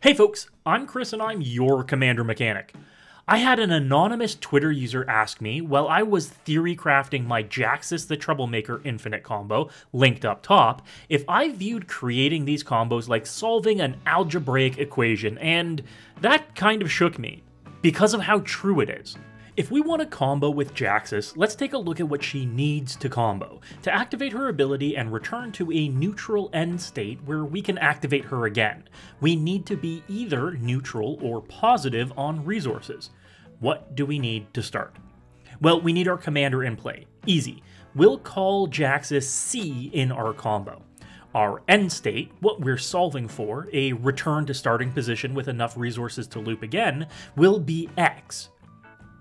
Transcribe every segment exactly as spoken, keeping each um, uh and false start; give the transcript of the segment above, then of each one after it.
Hey folks, I'm Chris and I'm your Commander Mechanic. I had an anonymous Twitter user ask me while I was theory crafting my Jaxis the Troublemaker infinite combo, linked up top, if I viewed creating these combos like solving an algebraic equation, and that kind of shook me, because of how true it is. If we want a combo with Jaxis, let's take a look at what she needs to combo, to activate her ability and return to a neutral end state where we can activate her again. We need to be either neutral or positive on resources. What do we need to start? Well, we need our commander in play. Easy. We'll call Jaxis C in our combo. Our end state, what we're solving for, a return to starting position with enough resources to loop again, will be X.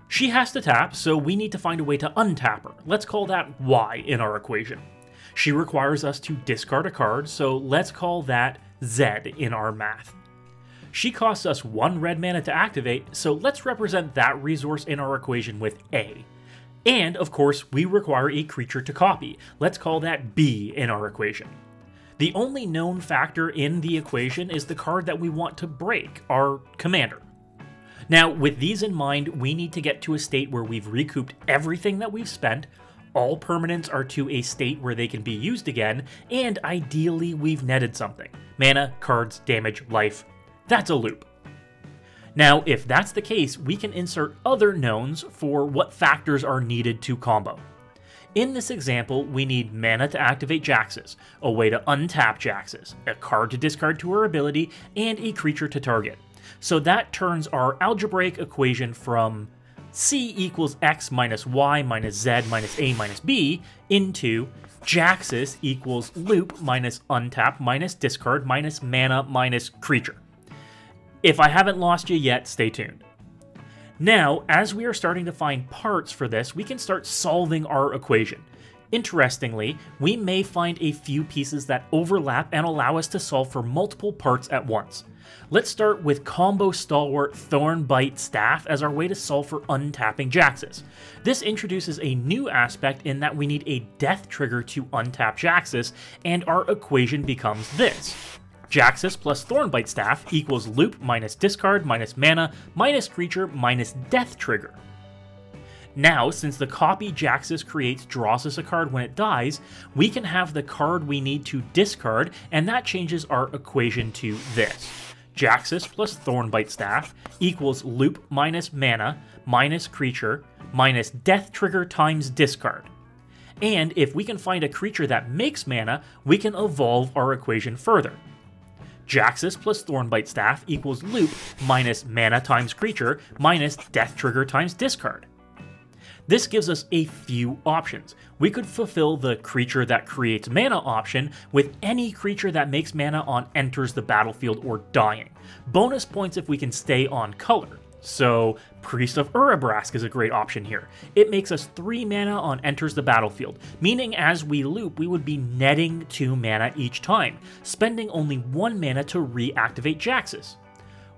She has to tap, so we need to find a way to untap her. Let's call that Y in our equation. She requires us to discard a card, so let's call that Z in our math. She costs us one red mana to activate, so let's represent that resource in our equation with A. And, of course, we require a creature to copy. Let's call that B in our equation. The only known factor in the equation is the card that we want to break, our commander. Now, with these in mind, we need to get to a state where we've recouped everything that we've spent, all permanents are to a state where they can be used again, and ideally we've netted something. Mana, cards, damage, life. That's a loop. Now, if that's the case, we can insert other knowns for what factors are needed to combo. In this example, we need mana to activate Jaxis, a way to untap Jaxis, a card to discard to her ability, and a creature to target. So that turns our algebraic equation from C equals X minus Y minus Z minus A minus B into Jaxis equals loop minus untap minus discard minus mana minus creature. If I haven't lost you yet, stay tuned. Now, as we are starting to find parts for this, we can start solving our equation. Interestingly, we may find a few pieces that overlap and allow us to solve for multiple parts at once. Let's start with combo stalwart Thornbite Staff as our way to solve for untapping Jaxis. This introduces a new aspect in that we need a death trigger to untap Jaxis, and our equation becomes this. Jaxis plus Thornbite Staff equals loop minus discard minus mana minus creature minus death trigger. Now, since the copy Jaxis creates draws us a card when it dies, we can have the card we need to discard, and that changes our equation to this. Jaxis plus Thornbite Staff equals loop minus mana minus creature minus death trigger times discard. And if we can find a creature that makes mana, we can evolve our equation further. Jaxis plus Thornbite Staff equals loop minus mana times creature minus death trigger times discard. This gives us a few options. We could fulfill the creature that creates mana option with any creature that makes mana on enters the battlefield or dying. Bonus points if we can stay on color. So Priest of Urabrask is a great option here. It makes us three mana on enters the battlefield, meaning as we loop we would be netting two mana each time, spending only one mana to reactivate Jaxis.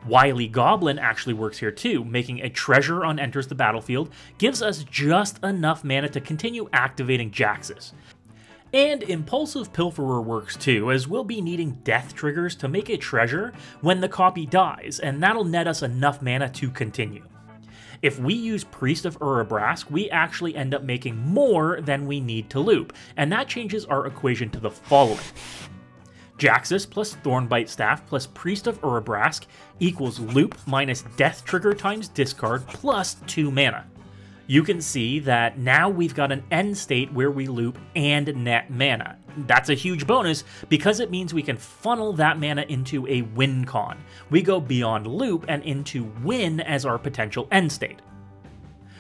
Wily Goblin actually works here too, making a treasure on enters the battlefield, gives us just enough mana to continue activating Jaxis. And Impulsive Pilferer works too, as we'll be needing death triggers to make a treasure when the copy dies, and that'll net us enough mana to continue. If we use Priest of Urabrask, we actually end up making more than we need to loop, and that changes our equation to the following. Jaxis plus Thornbite Staff plus Priest of Urabrask equals loop minus death trigger times discard plus two mana. You can see that now we've got an end state where we loop and net mana. That's a huge bonus because it means we can funnel that mana into a win con. We go beyond loop and into win as our potential end state.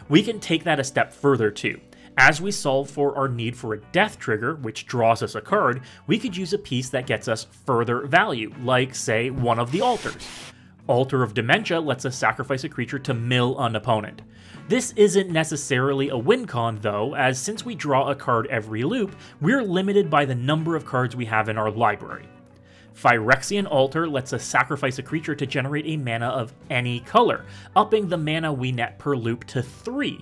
We can take that a step further too. As we solve for our need for a death trigger, which draws us a card, we could use a piece that gets us further value, like, say, one of the altars. Altar of Dementia lets us sacrifice a creature to mill an opponent. This isn't necessarily a win con though, as since we draw a card every loop, we're limited by the number of cards we have in our library. Phyrexian Altar lets us sacrifice a creature to generate a mana of any color, upping the mana we net per loop to three.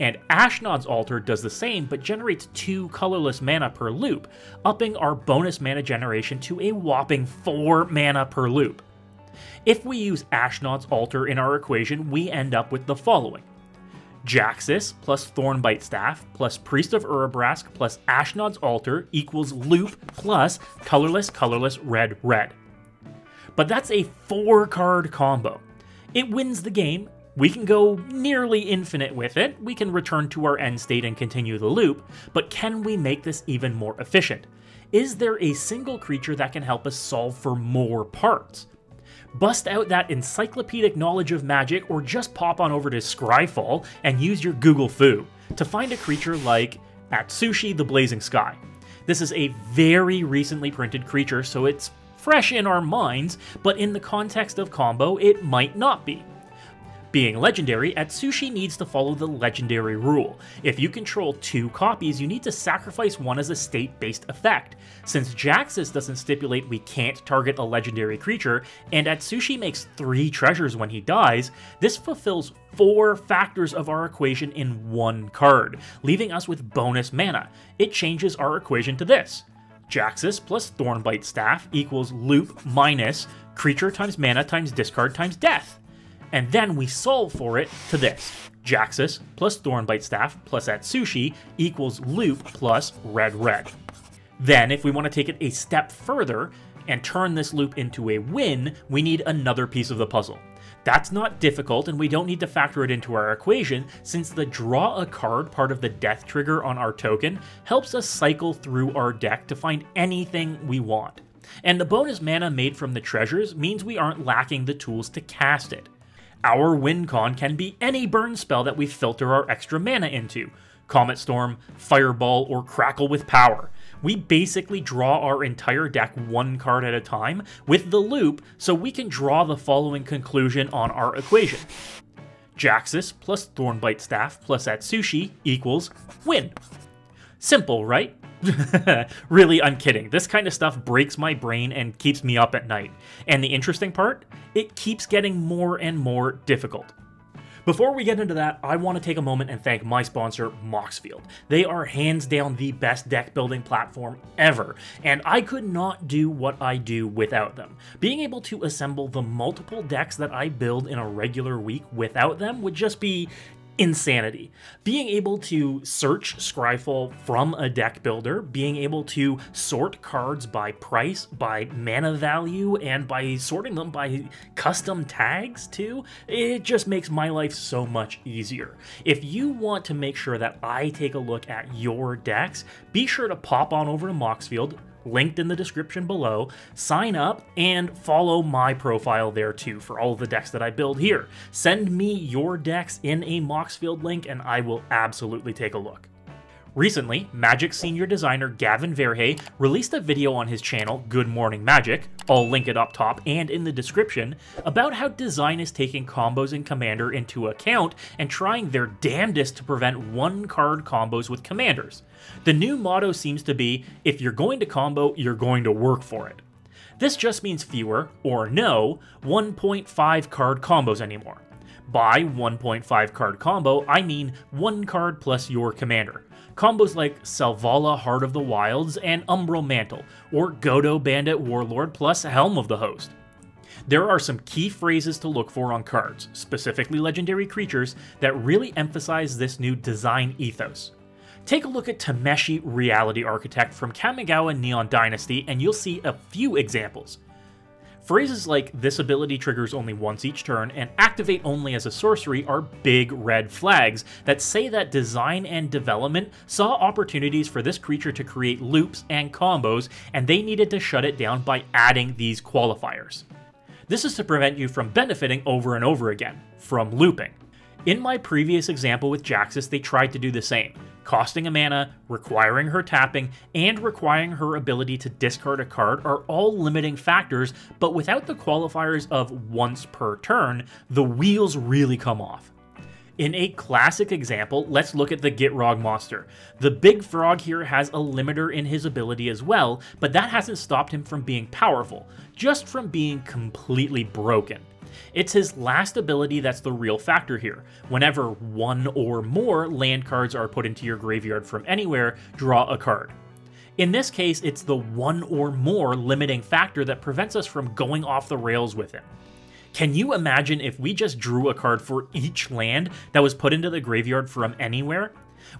And Ashnod's Altar does the same but generates two colorless mana per loop, upping our bonus mana generation to a whopping four mana per loop. If we use Ashnod's Altar in our equation, we end up with the following. Jaxis plus Thornbite Staff plus Priest of Urabrask plus Ashnod's Altar equals Loop plus Colorless, Colorless, Red, Red. But that's a four-card combo. It wins the game, we can go nearly infinite with it, we can return to our end state and continue the loop, but can we make this even more efficient? Is there a single creature that can help us solve for more parts? Bust out that encyclopedic knowledge of magic, or just pop on over to Scryfall and use your Google Foo to find a creature like Atsushi the Blazing Sky. This is a very recently printed creature, so it's fresh in our minds, but in the context of combo, it might not be. Being legendary, Atsushi needs to follow the legendary rule. If you control two copies, you need to sacrifice one as a state-based effect. Since Jaxis doesn't stipulate we can't target a legendary creature, and Atsushi makes three treasures when he dies, this fulfills four factors of our equation in one card, leaving us with bonus mana. It changes our equation to this. Jaxis plus Thornbite Staff equals Loop minus creature times mana times discard times death. And then we solve for it to this. Jaxis plus Thornbite Staff plus Atsushi equals Loop plus Red Red. Then if we want to take it a step further and turn this loop into a win, we need another piece of the puzzle. That's not difficult, and we don't need to factor it into our equation, since the draw a card part of the death trigger on our token helps us cycle through our deck to find anything we want. And the bonus mana made from the treasures means we aren't lacking the tools to cast it. Our win con can be any burn spell that we filter our extra mana into. Comet Storm, Fireball, or Crackle with Power. We basically draw our entire deck one card at a time with the loop, so we can draw the following conclusion on our equation. Jaxis plus Thornbite Staff plus Atsushi equals win. Simple, right? Really, I'm kidding. This kind of stuff breaks my brain and keeps me up at night. And the interesting part? It keeps getting more and more difficult. Before we get into that, I want to take a moment and thank my sponsor, Moxfield. They are hands down the best deck building platform ever, and I could not do what I do without them. Being able to assemble the multiple decks that I build in a regular week without them would just be insanity. Being able to search Scryfall from a deck builder, being able to sort cards by price, by mana value, and by sorting them by custom tags too, it just makes my life so much easier. If you want to make sure that I take a look at your decks, be sure to pop on over to Moxfield, linked in the description below, sign up, and follow my profile there too for all of the decks that I build here. Send me your decks in a Moxfield link and I will absolutely take a look. Recently, Magic senior designer Gavin Verhey released a video on his channel, Good Morning Magic, I'll link it up top and in the description, about how design is taking combos in Commander into account and trying their damnedest to prevent one-card combos with Commanders. The new motto seems to be, if you're going to combo, you're going to work for it. This just means fewer, or no, one point five card combos anymore. By one point five card combo, I mean one card plus your commander. Combos like Selvala Heart of the Wilds and Umbral Mantle, or Godo Bandit Warlord plus Helm of the Host. There are some key phrases to look for on cards, specifically legendary creatures, that really emphasize this new design ethos. Take a look at Tameshi Reality Architect from Kamigawa Neon Dynasty and you'll see a few examples. Phrases like this ability triggers only once each turn and activate only as a sorcery are big red flags that say that design and development saw opportunities for this creature to create loops and combos, and they needed to shut it down by adding these qualifiers. This is to prevent you from benefiting over and over again, from looping. In my previous example with Jaxis, they tried to do the same, costing a mana, requiring her tapping, and requiring her ability to discard a card are all limiting factors, but without the qualifiers of once per turn, the wheels really come off. In a classic example, let's look at the Gitrog Monster. The big frog here has a limiter in his ability as well, but that hasn't stopped him from being powerful, just from being completely broken. It's his last ability that's the real factor here. Whenever one or more land cards are put into your graveyard from anywhere, draw a card. In this case, it's the one or more limiting factor that prevents us from going off the rails with him. Can you imagine if we just drew a card for each land that was put into the graveyard from anywhere?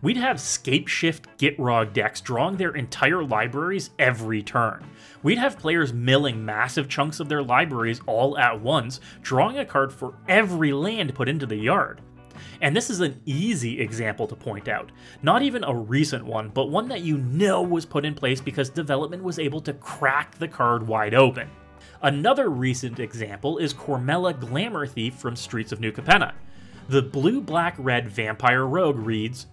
We'd have Scapeshift Gitrog decks drawing their entire libraries every turn. We'd have players milling massive chunks of their libraries all at once, drawing a card for every land put into the yard. And this is an easy example to point out, not even a recent one, but one that you know was put in place because development was able to crack the card wide open. Another recent example is Cormella Glamour Thief from Streets of New Capenna. The blue-black-red vampire rogue reads,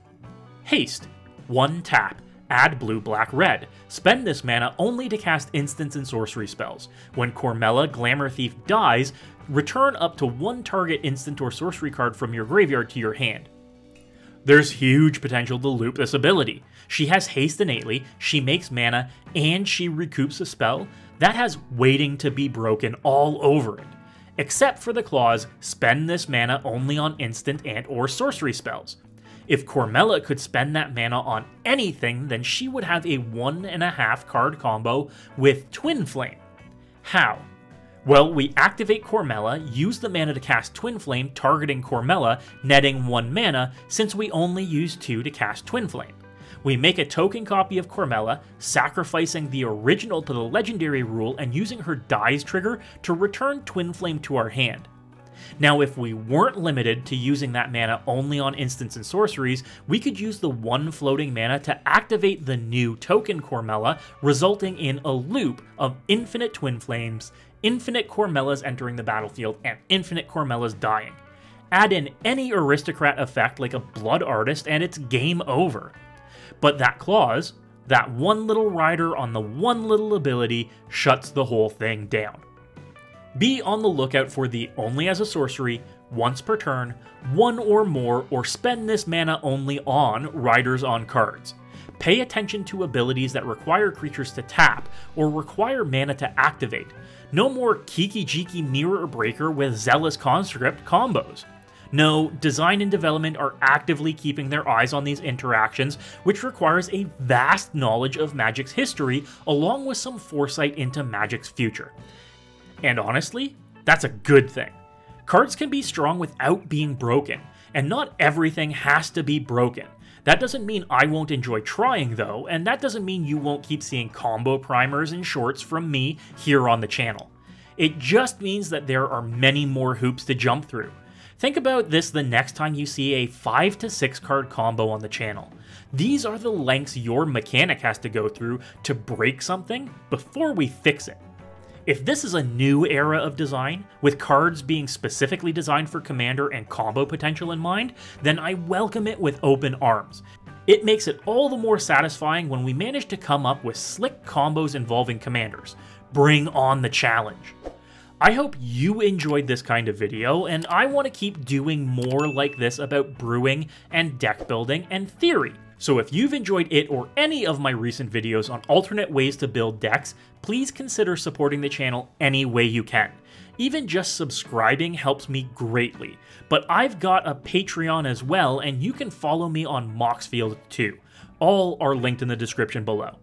Haste, one tap, add blue, black, red. Spend this mana only to cast instants and sorcery spells. When Cormella Glamour Thief dies, return up to one target instant or sorcery card from your graveyard to your hand. There's huge potential to loop this ability. She has haste innately, she makes mana, and she recoups a spell that has waiting to be broken all over it, except for the clause, spend this mana only on instant and or sorcery spells. If Cormella could spend that mana on anything, then she would have a one and a half card combo with Twin Flame. How? Well, we activate Cormella, use the mana to cast Twin Flame, targeting Cormella, netting one mana, since we only use two to cast Twin Flame. We make a token copy of Cormella, sacrificing the original to the legendary rule and using her dies trigger to return Twin Flame to our hand. Now, if we weren't limited to using that mana only on instants and sorceries, we could use the one floating mana to activate the new token Cormella, resulting in a loop of infinite Twin Flames, infinite Cormellas entering the battlefield, and infinite Cormellas dying. Add in any aristocrat effect like a Blood Artist and it's game over. But that clause, that one little rider on the one little ability, shuts the whole thing down. Be on the lookout for the only as a sorcery, once per turn, one or more, or spend this mana only on riders on cards. Pay attention to abilities that require creatures to tap, or require mana to activate. No more Kiki-Jiki Mirror-Breaker with Zealous Conscript combos. No, design and development are actively keeping their eyes on these interactions, which requires a vast knowledge of Magic's history, along with some foresight into Magic's future. And honestly, that's a good thing. Cards can be strong without being broken, and not everything has to be broken. That doesn't mean I won't enjoy trying though, and that doesn't mean you won't keep seeing combo primers and shorts from me here on the channel. It just means that there are many more hoops to jump through. Think about this the next time you see a five to six card combo on the channel. These are the lengths your mechanic has to go through to break something before we fix it. If this is a new era of design, with cards being specifically designed for commander and combo potential in mind, then I welcome it with open arms. It makes it all the more satisfying when we manage to come up with slick combos involving commanders. Bring on the challenge. I hope you enjoyed this kind of video, and I want to keep doing more like this about brewing and deck building and theory. So if you've enjoyed it or any of my recent videos on alternate ways to build decks, please consider supporting the channel any way you can. Even just subscribing helps me greatly, but I've got a Patreon as well, and you can follow me on Moxfield too. All are linked in the description below.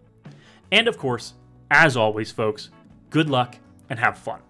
And of course, as always folks, good luck and have fun.